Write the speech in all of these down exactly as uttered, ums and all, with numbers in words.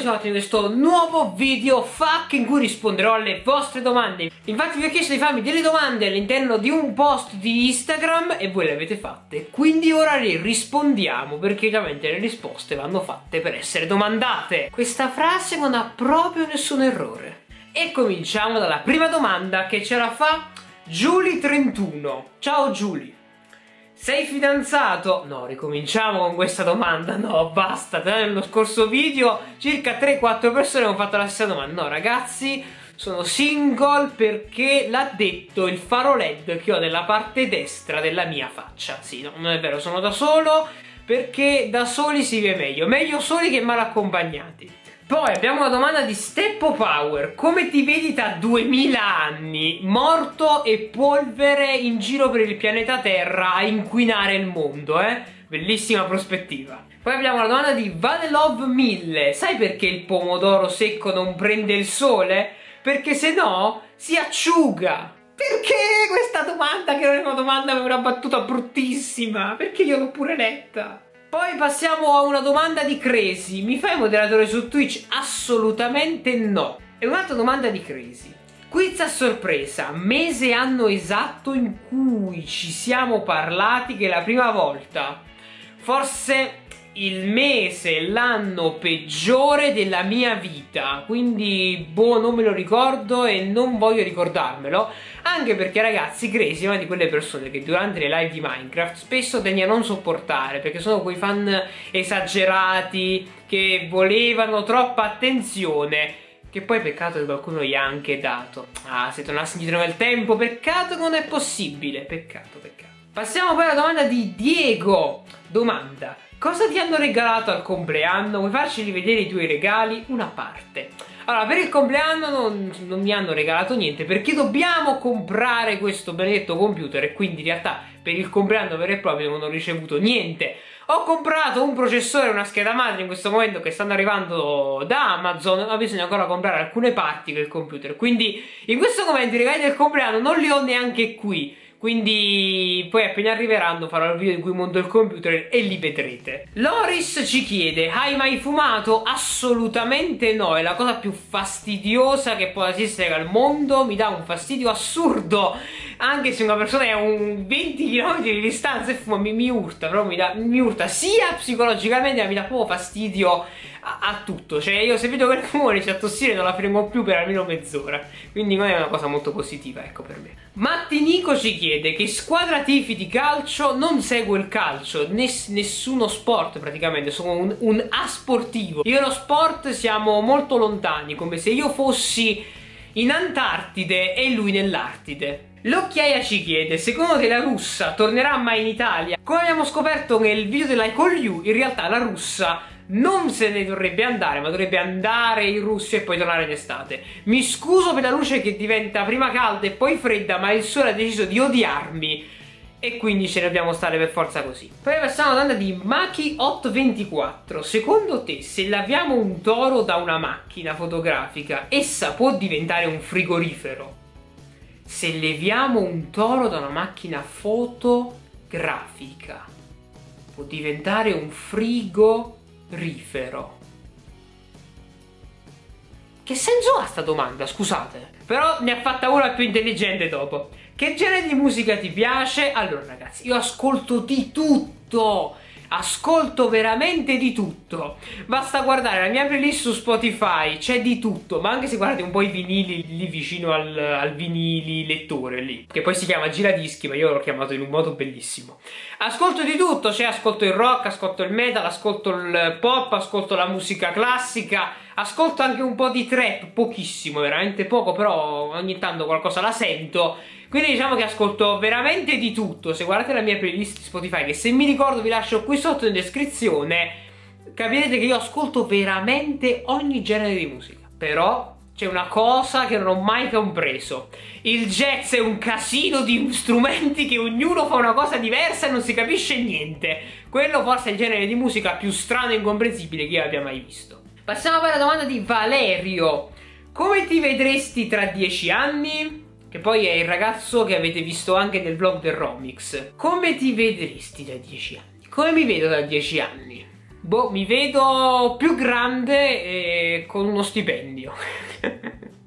sono ritornato in questo nuovo video fuck in cui risponderò alle vostre domande. Infatti vi ho chiesto di farmi delle domande all'interno di un post di Instagram e voi le avete fatte, quindi ora le rispondiamo, perché ovviamente le risposte vanno fatte per essere domandate. Questa frase non ha proprio nessun errore. E cominciamo dalla prima domanda che ce la fa Giuli trentuno. Ciao Giuli, sei fidanzato? No, ricominciamo con questa domanda. No, basta. Nello scorso video circa tre quattro persone hanno fatto la stessa domanda. No, ragazzi, sono single perché l'ha detto il faro led che ho nella parte destra della mia faccia. Sì, no, non è vero, sono da solo perché da soli si vive meglio. Meglio soli che mal accompagnati. Poi abbiamo una domanda di Steppo Power. Come ti vedi tra duemila anni, morto e polvere in giro per il pianeta Terra a inquinare il mondo, eh? Bellissima prospettiva. Poi abbiamo la domanda di Vanelov mille. Sai perché il pomodoro secco non prende il sole? Perché se no si acciuga. Perché questa domanda, che non è una domanda, ma una battuta bruttissima? Perché io l'ho pure letta. Poi passiamo a una domanda di Crazy. Mi fai moderatore su Twitch? Assolutamente no. E un'altra domanda di Crazy. Quiz a sorpresa. Mese e anno esatto in cui ci siamo parlati che è la prima volta. Forse il mese e l'anno peggiore della mia vita. Quindi, boh, non me lo ricordo e non voglio ricordarmelo. Anche perché, ragazzi, Gracie è una di quelle persone che durante le live di Minecraft spesso tende a non sopportare, perché sono quei fan esagerati che volevano troppa attenzione, che poi peccato che qualcuno gli ha anche dato. Ah, se tornassi indietro nel tempo, peccato che non è possibile. Peccato, peccato. Passiamo poi alla domanda di Diego. Domanda: cosa ti hanno regalato al compleanno? Vuoi farci rivedere i tuoi regali? Una parte. Allora, per il compleanno non, non mi hanno regalato niente, perché dobbiamo comprare questo benedetto computer e quindi in realtà per il compleanno vero e proprio non ho ricevuto niente. Ho comprato un processore e una scheda madre in questo momento che stanno arrivando da Amazon, ma bisogna ancora comprare alcune parti del computer. Quindi in questo momento i regali del compleanno non li ho neanche qui. Quindi poi appena arriveranno farò il video in cui monto il computer e li vedrete. Loris ci chiede: hai mai fumato? Assolutamente no, è la cosa più fastidiosa che può esistere al mondo. Mi dà un fastidio assurdo. Anche se una persona è a un venti chilometri di distanza e fuma, mi, mi urta, però mi, da, mi urta sia psicologicamente, ma mi dà proprio fastidio a, a tutto. Cioè io se vedo che il fumo inizia a tossire non la fermo più per almeno mezz'ora. Quindi non è una cosa molto positiva, ecco, per me. Mattinico ci chiede: che squadra tifi di calcio? Non seguo il calcio, ness nessuno sport praticamente, sono un, un asportivo. Io e lo sport siamo molto lontani, come se io fossi in Antartide e lui nell'Artide. L'Occhiaia ci chiede: secondo te la russa tornerà mai in Italia? Come abbiamo scoperto nel video dell'Aikolyu, in realtà la russa non se ne dovrebbe andare, ma dovrebbe andare in Russia e poi tornare in estate. Mi scuso per la luce che diventa prima calda e poi fredda, ma il sole ha deciso di odiarmi e quindi ce ne dobbiamo stare per forza così. Poi passiamo alla domanda di Maki otto due quattro. Secondo te, se laviamo un toro da una macchina fotografica, essa può diventare un frigorifero? Se leviamo un toro da una macchina fotografica, può diventare un frigorifero? Che senso ha sta domanda, scusate? Però ne ha fatta una più intelligente dopo. Che genere di musica ti piace? Allora ragazzi, io ascolto di tutto. Ascolto veramente di tutto. Basta guardare la mia playlist su Spotify, c'è di tutto. Ma anche se guardate un po' i vinili lì vicino al, al vinili lettore lì, che poi si chiama giradischi, ma io l'ho chiamato in un modo bellissimo. Ascolto di tutto, cioè ascolto il rock, ascolto il metal, ascolto il pop, ascolto la musica classica, ascolto anche un po' di trap, pochissimo, veramente poco, però ogni tanto qualcosa la sento. Quindi diciamo che ascolto veramente di tutto. Se guardate la mia playlist di Spotify, che se mi ricordo vi lascio qui sotto in descrizione, capirete che io ascolto veramente ogni genere di musica. Però c'è una cosa che non ho mai compreso: il jazz è un casino di strumenti che ognuno fa una cosa diversa e non si capisce niente. Quello forse è il genere di musica più strano e incomprensibile che io abbia mai visto. Passiamo poi alla domanda di Valerio. Come ti vedresti tra dieci anni? Che poi è il ragazzo che avete visto anche nel vlog del Romix. Come ti vedresti da dieci anni? Come mi vedo da dieci anni? Boh, mi vedo più grande e eh, con uno stipendio.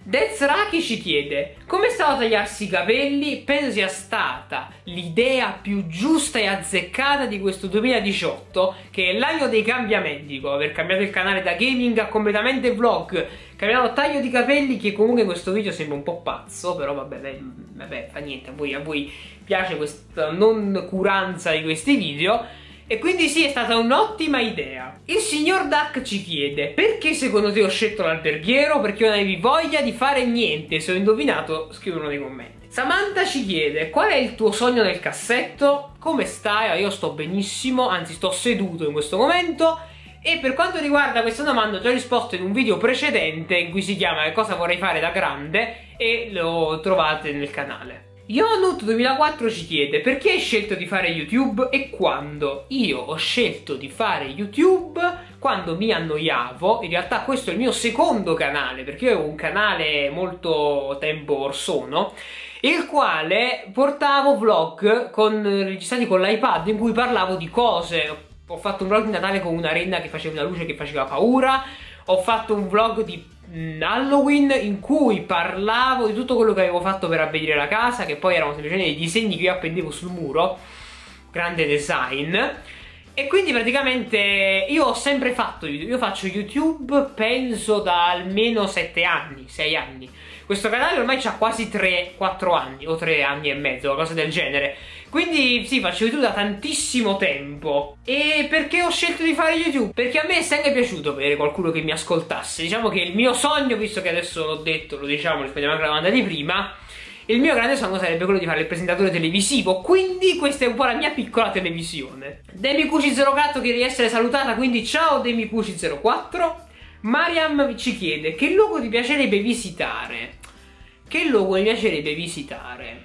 Dez Raki ci chiede: come è stato tagliarsi i capelli? Penso sia stata l'idea più giusta e azzeccata di questo duemiladiciotto, che è l'anno dei cambiamenti, con aver cambiato il canale da gaming a completamente vlog, cambiato taglio di capelli, che comunque in questo video sembra un po' pazzo, però vabbè, beh, vabbè fa niente, a voi, a voi piace questa non curanza di questi video. E quindi sì, è stata un'ottima idea. Il signor Duck ci chiede: perché secondo te ho scelto l'alberghiero? Perché non avevi voglia di fare niente? Se ho indovinato, scrivilo nei commenti. Samantha ci chiede: qual è il tuo sogno nel cassetto? Come stai? Io sto benissimo, anzi sto seduto in questo momento. E per quanto riguarda questa domanda ho già risposto in un video precedente, in cui si chiama "Che cosa vorrei fare da grande?", e lo trovate nel canale. Yonut duemilaquattro ci chiede: perché hai scelto di fare YouTube e quando? Io ho scelto di fare YouTube quando mi annoiavo. In realtà questo è il mio secondo canale, perché io avevo un canale molto tempo or sono, il quale portavo vlog con, registrati con l'iPad, in cui parlavo di cose. Ho fatto un vlog di Natale con una renna che faceva una luce che faceva paura. Ho fatto un vlog di Halloween in cui parlavo di tutto quello che avevo fatto per abbellire la casa, che poi erano semplicemente dei disegni che io appendevo sul muro, grande design. E quindi praticamente io ho sempre fatto YouTube, io faccio YouTube penso da almeno sette anni, sei anni. Questo canale ormai ha quasi tre quattro anni, o tre anni e mezzo, una cosa del genere. Quindi sì, faccio YouTube da tantissimo tempo. E perché ho scelto di fare YouTube? Perché a me è sempre piaciuto avere qualcuno che mi ascoltasse. Diciamo che il mio sogno, visto che adesso l'ho detto, lo diciamo, rispondiamo anche alla domanda di prima, il mio grande sogno sarebbe quello di fare il presentatore televisivo, quindi questa è un po' la mia piccola televisione. DemiQC zero quattro chiede di essere salutata, quindi ciao DemiQC zero quattro. Mariam ci chiede: che luogo ti piacerebbe visitare? Che luogo mi piacerebbe visitare?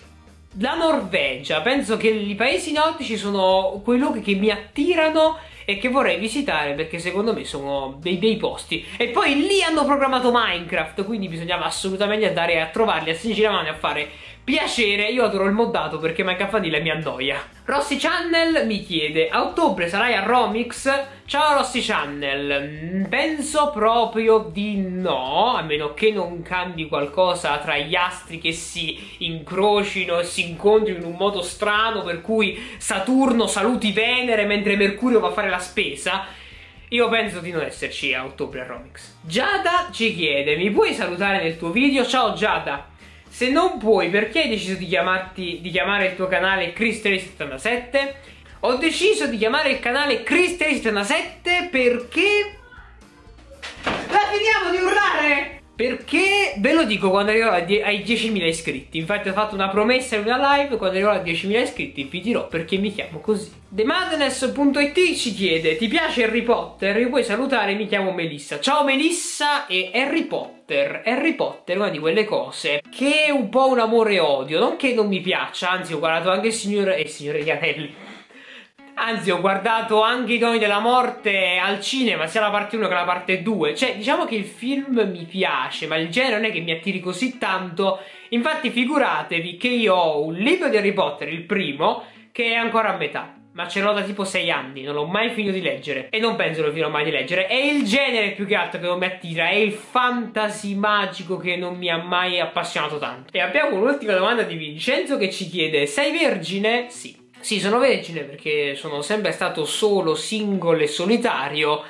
La Norvegia. Penso che i paesi nordici sono quei luoghi che mi attirano e che vorrei visitare, perché secondo me sono dei bei posti. E poi lì hanno programmato Minecraft, quindi bisognava assolutamente andare a trovarli, a stringere la mano e a fare piacere. Io adoro il moddato perché Minecraft vanilla mi annoia. Rossi Channel mi chiede: a ottobre sarai a Romix? Ciao Rossi Channel, penso proprio di no, a meno che non cambi qualcosa tra gli astri che si incrocino e si incontrino in un modo strano, per cui Saturno saluti Venere mentre Mercurio va a fare la spesa. Io penso di non esserci a ottobre a Romix. Giada ci chiede: mi puoi salutare nel tuo video? Ciao Giada. Se non puoi, perché hai deciso di, chiamarti, di chiamare il tuo canale Chris tre settantasette? Ho deciso di chiamare il canale Chris tre settantasette perché... la finiamo di urlare! Perché, ve lo dico, quando arriverò ai diecimila iscritti. Infatti ho fatto una promessa in una live: quando arriverò ai diecimila iscritti vi dirò perché mi chiamo così. TheMadness punto it ci chiede: ti piace Harry Potter? Mi puoi salutare? Mi chiamo Melissa. Ciao Melissa. E Harry Potter, Harry Potter è una di quelle cose che è un po' un amore e odio. Non che non mi piaccia, anzi ho guardato anche il signore e eh, il signore degli anelli. Anzi, ho guardato anche I Doni della Morte al cinema, sia la parte uno che la parte due. Cioè, diciamo che il film mi piace, ma il genere non è che mi attiri così tanto. Infatti, figuratevi che io ho un libro di Harry Potter, il primo, che è ancora a metà. Ma ce l'ho da tipo sei anni, non l'ho mai finito di leggere e non penso lo finirò mai di leggere. È il genere più che altro che non mi attira, è il fantasy magico che non mi ha mai appassionato tanto. E abbiamo un'ultima domanda di Vincenzo che ci chiede: sei vergine? Sì. Sì, sono vergine perché sono sempre stato solo, singolo e solitario,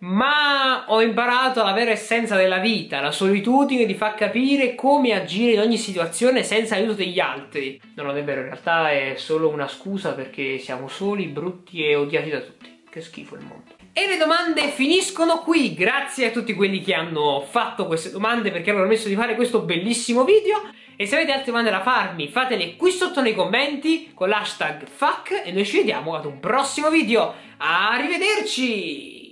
ma ho imparato la vera essenza della vita. La solitudine ti fa capire come agire in ogni situazione senza l'aiuto degli altri. No, non è vero, in realtà è solo una scusa perché siamo soli, brutti e odiati da tutti. Che schifo il mondo. E le domande finiscono qui. Grazie a tutti quelli che hanno fatto queste domande, perché hanno permesso di fare questo bellissimo video. E se avete altre domande da farmi, fatele qui sotto nei commenti con l'hashtag F A Q, e noi ci vediamo ad un prossimo video. Arrivederci!